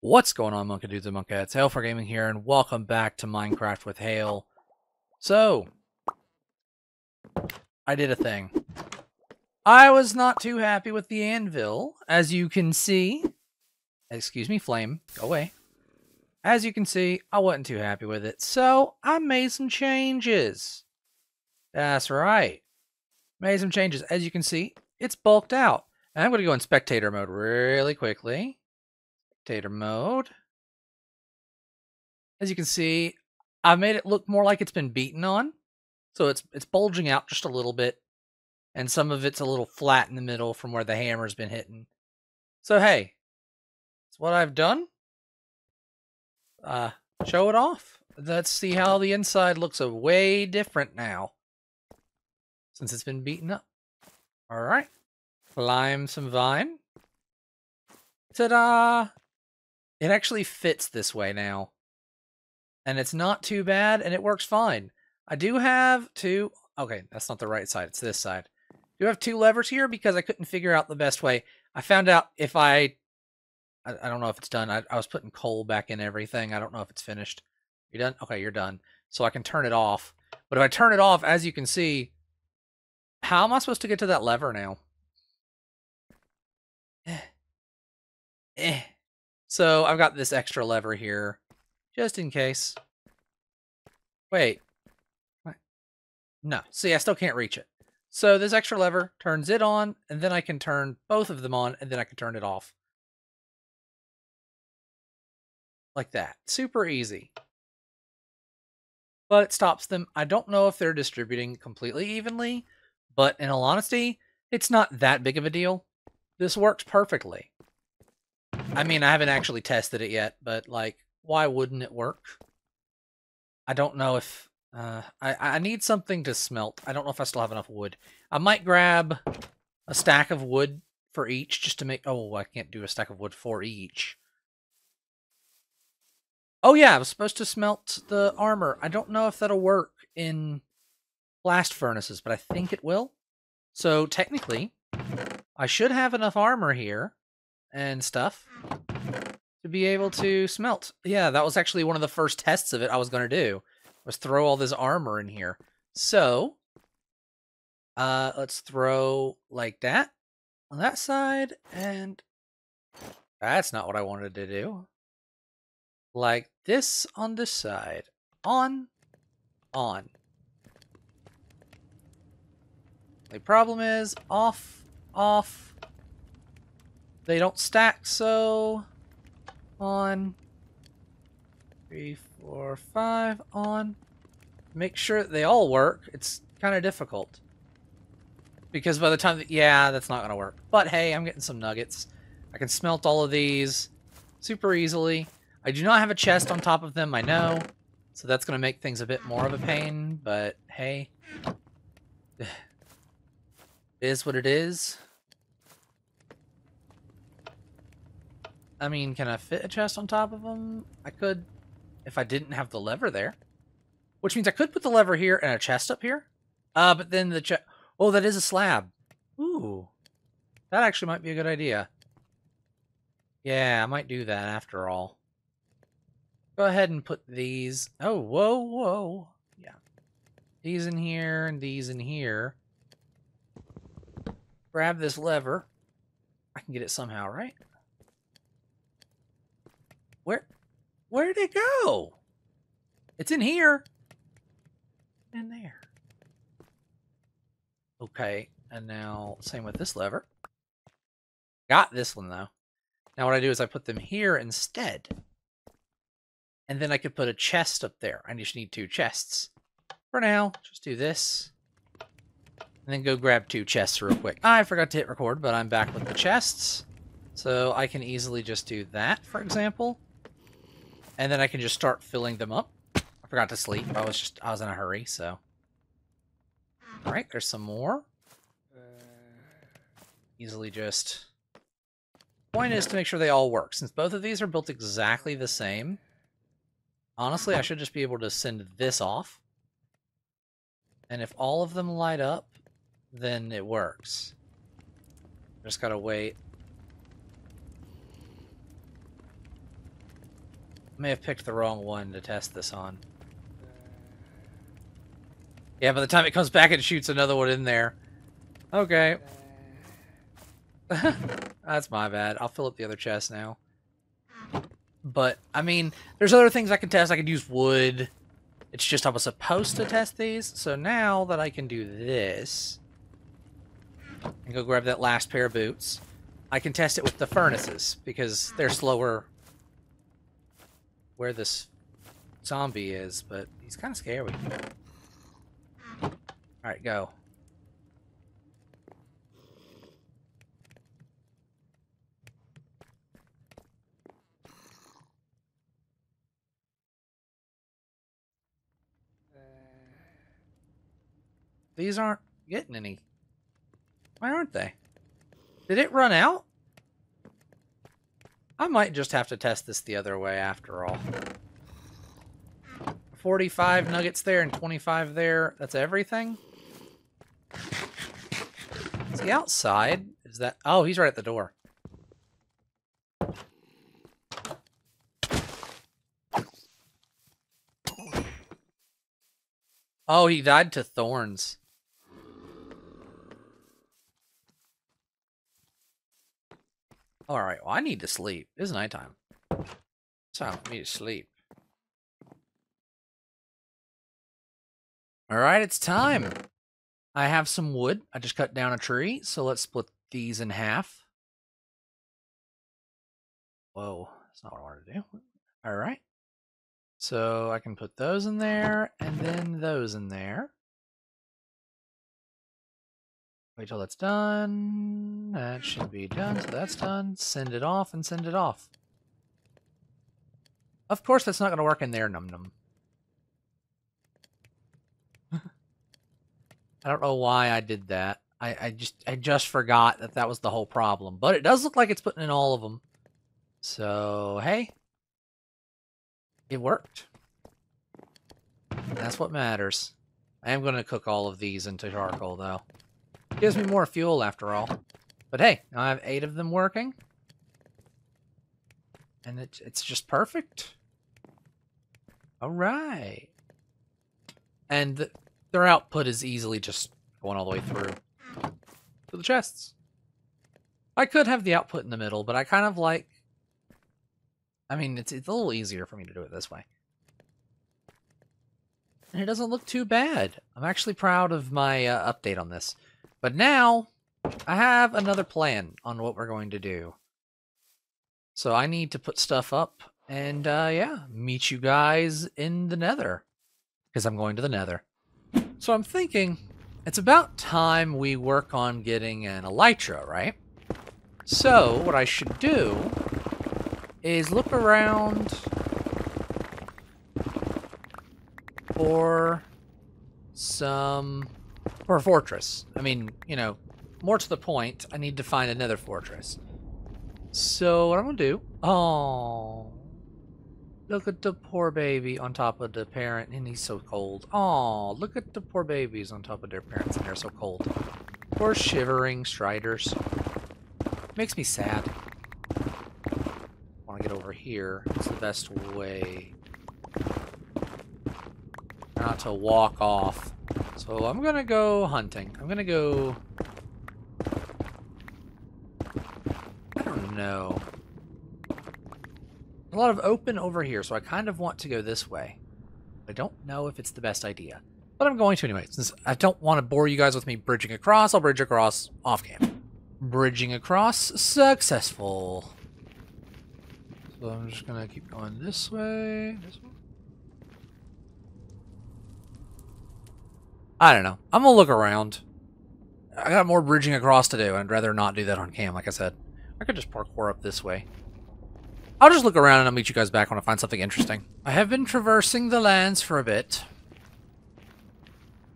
What's going on, Monka Dudes and Monkettes? Hail4Gaming here, and welcome back to Minecraft with Hail. So, I did a thing. I was not too happy with the anvil, as you can see. Excuse me, flame. Go away. As you can see, I wasn't too happy with it, so I made some changes. That's right. Made some changes. As you can see, it's bulked out. And I'm going to go in spectator mode really quickly. Spectator mode. As you can see, I made it look more like it's been beaten on. So it's bulging out just a little bit. And some of it's a little flat in the middle from where the hammer's been hitting. So hey, that's what I've done. Show it off. Let's see how the inside looks way different now. Since it's been beaten up. Alright. Lime some vine. Ta-da! It actually fits this way now. And it's not too bad, and it works fine. I do have two... Okay, that's not the right side. It's this side. I do have two levers here because I couldn't figure out the best way. I found out if I don't know if it's done. I was putting coal back in everything. I don't know if it's finished. You done? Okay, you're done. So I can turn it off. But if I turn it off, as you can see... How am I supposed to get to that lever now? So I've got this extra lever here, just in case. Wait. No. See, I still can't reach it. So this extra lever turns it on, and then I can turn both of them on, and then I can turn it off. Like that. Super easy. But it stops them. I don't know if they're distributing completely evenly. But in all honesty, it's not that big of a deal. This works perfectly. I mean, I haven't actually tested it yet, but like, why wouldn't it work? I don't know if... I need something to smelt. I don't know if I still have enough wood. I might grab a stack of wood for each just to make... Oh, I can't do a stack of wood for each. Oh yeah, I was supposed to smelt the armor. I don't know if that'll work in... blast furnaces, but I think it will. So technically, I should have enough armor here and stuff to be able to smelt. Yeah, that was actually one of the first tests of it I was going to do, was throw all this armor in here. So, let's throw like that on that side, and that's not what I wanted to do. Like this on this side. On. The problem is, off, they don't stack, so on, 3, 4, 5, on. Make sure that they all work. It's kind of difficult. Because by the time, yeah, that's not going to work. But hey, I'm getting some nuggets. I can smelt all of these super easily. I do not have a chest on top of them, I know. So that's going to make things a bit more of a pain, but hey. It is what it is. I mean, can I fit a chest on top of them? I could, if I didn't have the lever there. Which means I could put the lever here and a chest up here. But then the chest... Oh, that is a slab. Ooh. That actually might be a good idea. Yeah, I might do that after all. Go ahead and put these... Oh, whoa, whoa. Yeah. These in here and these in here. Grab this lever. I can get it somehow, right? Where did it go? It's in here. In there. Okay, and now same with this lever. Got this one though. Now what I do is I put them here instead. And then I could put a chest up there. I just need two chests. For now, just do this. And then go grab two chests real quick. I forgot to hit record, but I'm back with the chests. So I can easily just do that, for example. And then I can just start filling them up. I forgot to sleep. I was in a hurry, so. Alright, there's some more. Easily just... Point is to make sure they all work. Since both of these are built exactly the same. Honestly, I should just be able to send this off. And if all of them light up, then it works. Just gotta wait. may have picked the wrong one to test this on. Yeah, by the time it comes back and shoots another one in there. Okay. That's my bad. I'll fill up the other chest now. But, I mean, there's other things I can test. I could use wood. It's just I was supposed to test these. So now that I can do this, and go grab that last pair of boots, I can test it with the furnaces, because they're slower where this zombie is, but he's kind of scary. Alright, go. These aren't getting any. Why aren't they? Did it run out? I might just have to test this the other way after all. 45 nuggets there and 25 there. That's everything? Is he outside? Is that... Oh, he's right at the door. Oh, he died to thorns. All right, well, I need to sleep. It's nighttime. It's time for me to sleep. All right, it's time. I have some wood. I just cut down a tree, so let's split these in half. Whoa, that's not what I wanted to do. All right. So I can put those in there, and then those in there. Wait till that's done. That should be done, so that's done. Send it off and send it off. Of course that's not going to work in there, num-num. I don't know why I did that. I just forgot that that was the whole problem. But it does look like it's putting in all of them. So, hey. It worked. And that's what matters. I am going to cook all of these into charcoal, though. It gives me more fuel, after all. But hey, now I have 8 of them working. And it's just perfect. Alright. And their output is easily just going all the way through to the chests. I could have the output in the middle, but I kind of like... I mean, it's a little easier for me to do it this way. And it doesn't look too bad. I'm actually proud of my update on this. But now, I have another plan on what we're going to do. So I need to put stuff up and, yeah, meet you guys in the Nether. Because I'm going to the Nether. So I'm thinking, it's about time we work on getting an elytra, right? So, what I should do... is look around for some... for a fortress. I mean, you know, more to the point, I need to find another fortress. So what I'm going to do... Oh, look at the poor baby on top of the parent, and he's so cold. Oh, look at the poor babies on top of their parents, and they're so cold. Poor shivering striders. Makes me sad. Get over here. It's the best way not to walk off. So I'm gonna go hunting. I'm gonna go. I don't know. A lot of open over here, so I kind of want to go this way. I don't know if it's the best idea, but I'm going to anyway. Since I don't want to bore you guys with me bridging across, I'll bridge across off camera. Bridging across successful. So I'm just gonna keep going this way, this one. I don't know. I'm gonna look around. I got more bridging across to do, and I'd rather not do that on cam, like I said. I could just parkour up this way. I'll just look around and I'll meet you guys back when I find something interesting. I have been traversing the lands for a bit.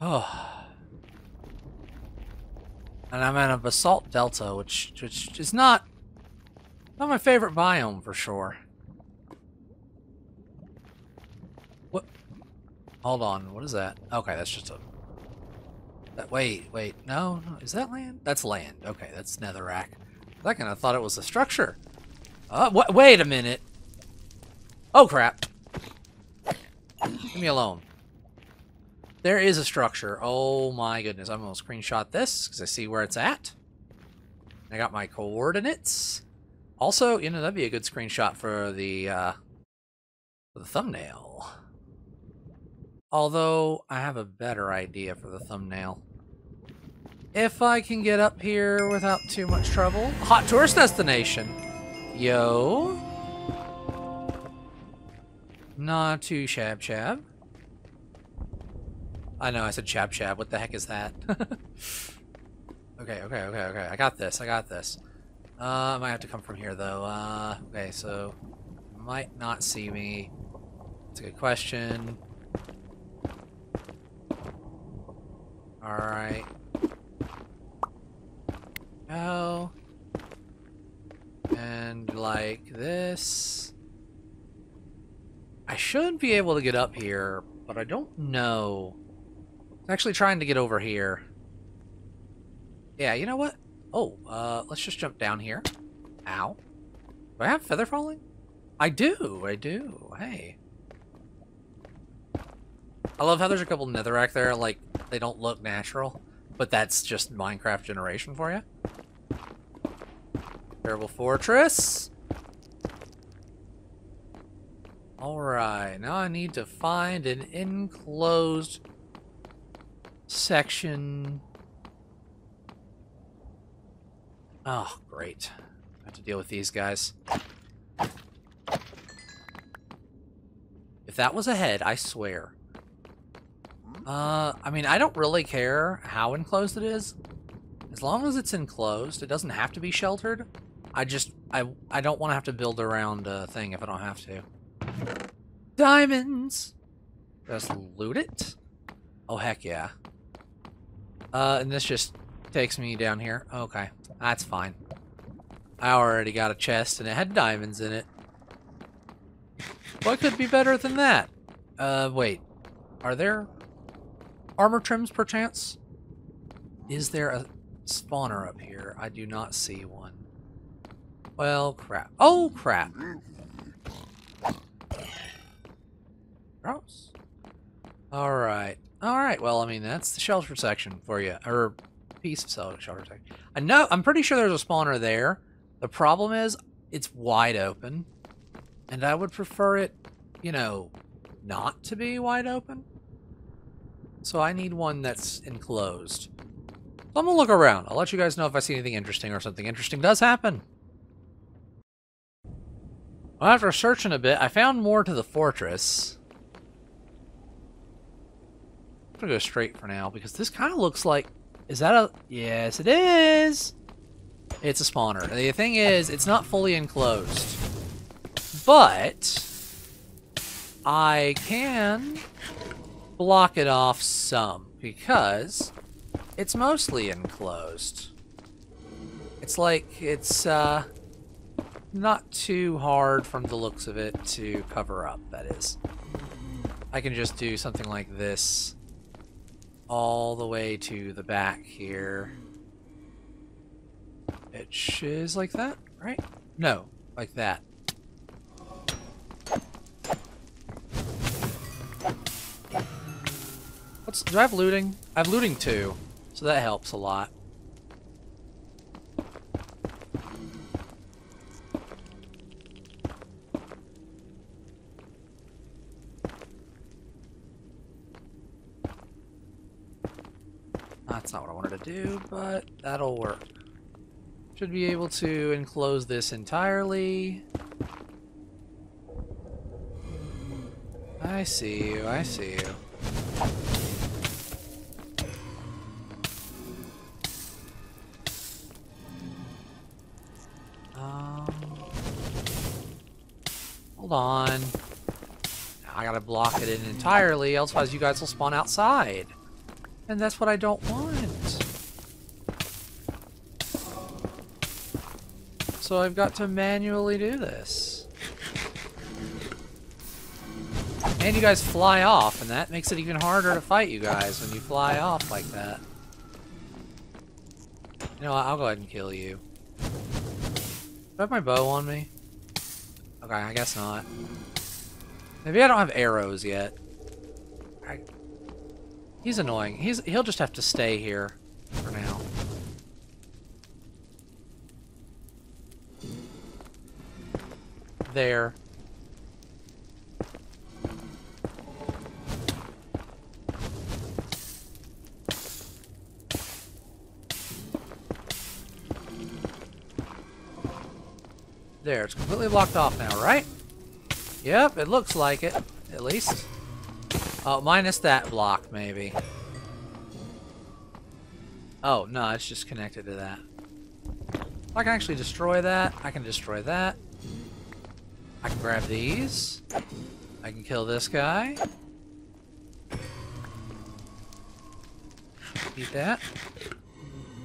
Oh. And I'm in a basalt delta, which is not... not my favorite biome, for sure. What? Hold on, what is that? Okay, that's just a... that, wait, no, is that land? That's land. Okay, that's netherrack. For a second, I thought it was a structure. Wait a minute. Oh, crap. Leave me alone. There is a structure. Oh, my goodness. I'm going to screenshot this because I see where it's at. I got my coordinates. Also, you know, that'd be a good screenshot for the thumbnail. Although, I have a better idea for the thumbnail. If I can get up here without too much trouble. Hot tourist destination. Yo. Not too shab-shab. I know, I said shab-shab. What the heck is that? Okay. I got this. I might have to come from here, though. Okay, so... might not see me. That's a good question. Alright. Go. And like this. I should be able to get up here, but I don't know. I'm actually trying to get over here. Yeah, you know what? Oh, let's just jump down here. Ow. Do I have feather falling? I do. Hey. I love how there's a couple netherrack there, like, they don't look natural. But that's just Minecraft generation for you. Terrible fortress. Alright, now I need to find an enclosed section. Oh, great. I have to deal with these guys. If that was a head, I swear. I mean, I don't really care how enclosed it is. As long as it's enclosed, it doesn't have to be sheltered. I don't want to have to build around a thing if I don't have to. Diamonds! Just loot it. Oh, heck yeah. And this just takes me down here. Okay, that's fine. I already got a chest, and it had diamonds in it. What could be better than that? Wait. Are there... armor trims, perchance? Is there a spawner up here? I do not see one. Well, crap. Oh, crap! Gross. Alright, well, I mean, that's the shelter section for you. Or, piece of shelter section. I know, I'm pretty sure there's a spawner there. The problem is, it's wide open. And I would prefer it, you know, not to be wide open. So I need one that's enclosed. So I'm gonna look around. I'll let you guys know if I see anything interesting or something interesting does happen. Well, after searching a bit, I found more to the fortress. I'm gonna go straight for now because this kind of looks like... is that a... yes, it is! It's a spawner. The thing is, it's not fully enclosed. But... I can... block it off some, because it's mostly enclosed. It's like, it's not too hard from the looks of it to cover up, that is. I can just do something like this all the way to the back here. Which is like that, right? No, like that. Do I have looting? I have looting too, so that helps a lot. That's not what I wanted to do, but that'll work. Should be able to enclose this entirely. I see you, I see you. Hold on. Now I gotta block it in entirely, otherwise you guys will spawn outside. And that's what I don't want. So I've got to manually do this. And you guys fly off, and that makes it even harder to fight you guys when you fly off like that. You know what, I'll go ahead and kill you. Do I have my bow on me? Okay, I guess not. Maybe I don't have arrows yet. Right. He's annoying. He'll just have to stay here for now. There. There, it's completely blocked off now, right? Yep, it looks like it, at least. Oh, minus that block, maybe. Oh, no, it's just connected to that. I can actually destroy that. I can destroy that. I can grab these. I can kill this guy. Eat that.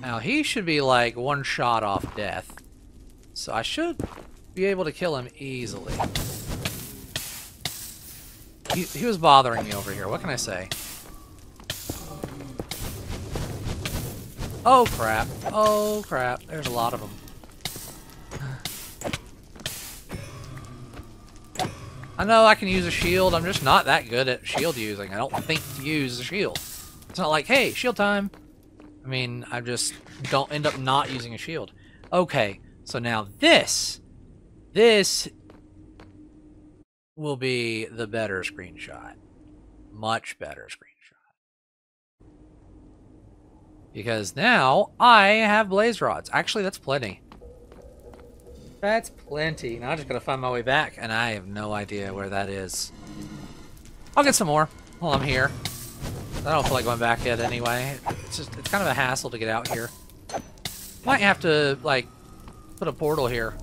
Now, he should be, like, one shot off death. So I should be able to kill him easily. He was bothering me over here. What can I say? Oh, crap. Oh, crap. There's a lot of them. I know I can use a shield. I'm just not that good at shield using. I don't think to use a shield. It's not like, hey, shield time. I mean, I just don't end up not using a shield. Okay. So now this will be the better screenshot. Much better screenshot. Because now I have blaze rods. Actually, that's plenty. That's plenty. Now I just gotta find my way back, and I have no idea where that is. I'll get some more while I'm here. I don't feel like going back yet anyway. It's kind of a hassle to get out here. Might have to, like, put a portal here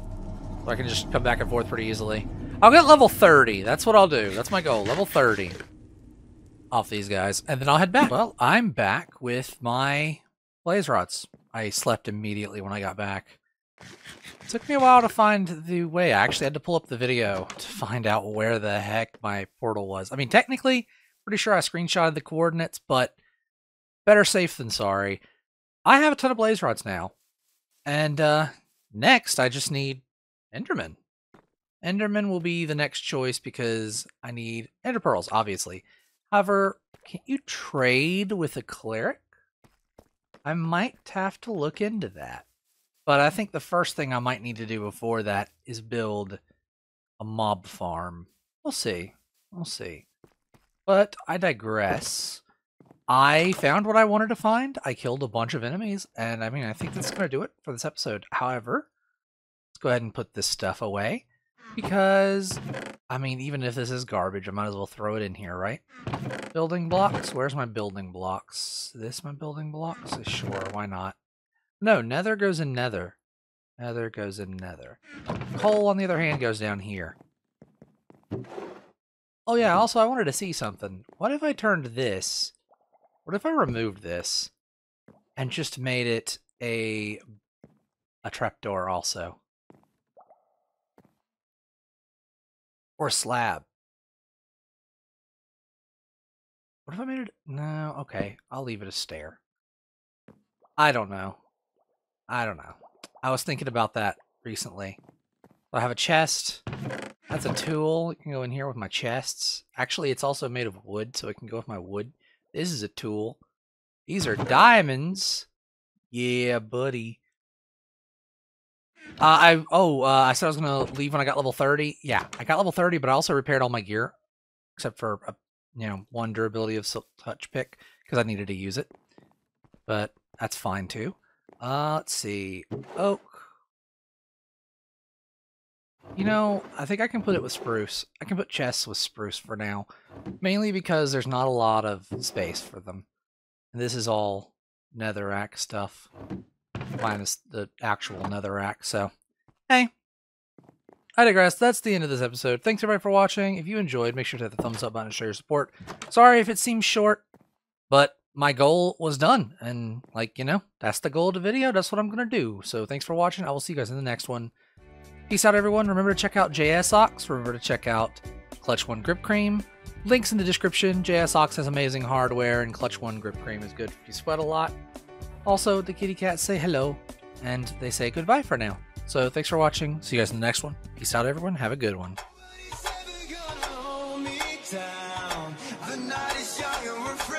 so I can just come back and forth pretty easily. I'll get level 30. That's what I'll do. That's my goal. Level 30 off these guys, and then I'll head back. Well, I'm back with my blaze rods. I slept immediately when I got back. It took me a while to find the way. I actually had to pull up the video to find out where the heck my portal was. I mean, technically, pretty sure I screenshotted the coordinates, but better safe than sorry. I have a ton of blaze rods now, and next, I just need Enderman. Enderman will be the next choice because I need Ender Pearls, obviously. However, can't you trade with a cleric? I might have to look into that. But I think the first thing I might need to do before that is build a mob farm. We'll see. We'll see. But I digress. I found what I wanted to find. I killed a bunch of enemies, and I mean, I think that's going to do it for this episode. However, let's go ahead and put this stuff away, because, I mean, even if this is garbage, I might as well throw it in here, right? Building blocks? Where's my building blocks? This my building blocks? Sure, why not? No, nether goes in nether. Nether goes in nether. Coal, on the other hand, goes down here. Oh yeah, also, I wanted to see something. What if I turned this... What if I removed this and just made it a trapdoor also? Or a slab? What if I made it? No, okay. I'll leave it a stair. I don't know. I don't know. I was thinking about that recently. I have a chest. That's a tool. It can go in here with my chests. Actually, it's also made of wood, so it can go with my wood. This is a tool. These are diamonds. Yeah, buddy. I said I was going to leave when I got level 30. Yeah, I got level 30, but I also repaired all my gear. Except for, you know, one durability of touch pick, because I needed to use it. But that's fine, too. Let's see. Oak. You know, I think I can put it with spruce. I can put chests with spruce for now. Mainly because there's not a lot of space for them. And this is all netherrack stuff. Minus the actual netherrack, so... Hey! I digress. That's the end of this episode. Thanks everybody for watching. If you enjoyed, make sure to hit the thumbs up button and show your support. Sorry if it seems short, but my goal was done. And, like, you know, that's the goal of the video. That's what I'm gonna do. So thanks for watching. I will see you guys in the next one. Peace out, everyone. Remember to check out JSAUX. Remember to check out Klutch 1 Grip Cream. Links in the description. JSAUX has amazing hardware, and Klutch 1 Grip Cream is good if you sweat a lot. Also, the kitty cats say hello, and they say goodbye for now. So thanks for watching. See you guys in the next one. Peace out, everyone. Have a good one. The night is young and we're free.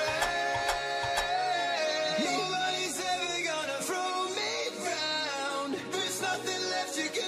Nobody's ever gonna throw me round. There's nothing left to give.